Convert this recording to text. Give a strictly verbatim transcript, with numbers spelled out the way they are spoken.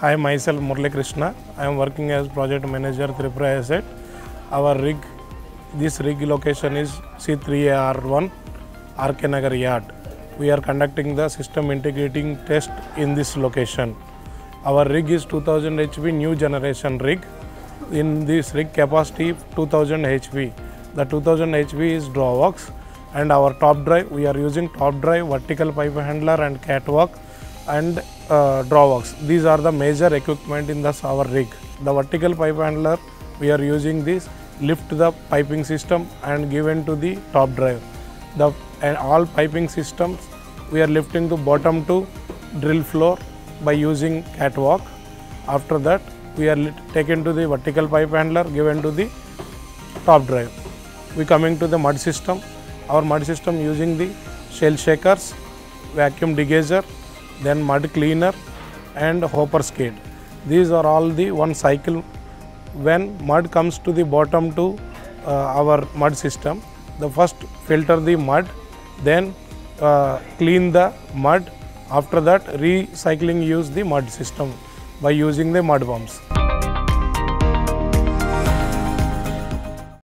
Hi, myself Murali Krishna. I am working as project manager Tripura Asset. Our rig, this rig location is C three A R one Arkenagar Yard. We are conducting the system integrating test in this location. Our rig is two thousand H P new generation rig. In this rig capacity two thousand H P. The two thousand H P is draw box, and our top drive, we are using top drive, vertical pipe handler and catwalk and uh, draw box. These are the major equipment in this our rig. The vertical pipe handler, we are using this lift the piping system and given to the top drive. The and all piping systems we are lifting to bottom to drill floor by using catwalk. After that we are taken to the vertical pipe handler, given to the top drive. We coming to the mud system. Our mud system using the shell shakers, vacuum degager, then mud cleaner and hopper skid. These are all the one cycle. When mud comes to the bottom to uh, our mud system, the first filter the mud, then uh, clean the mud. After that recycling use the mud system by using the mud pumps.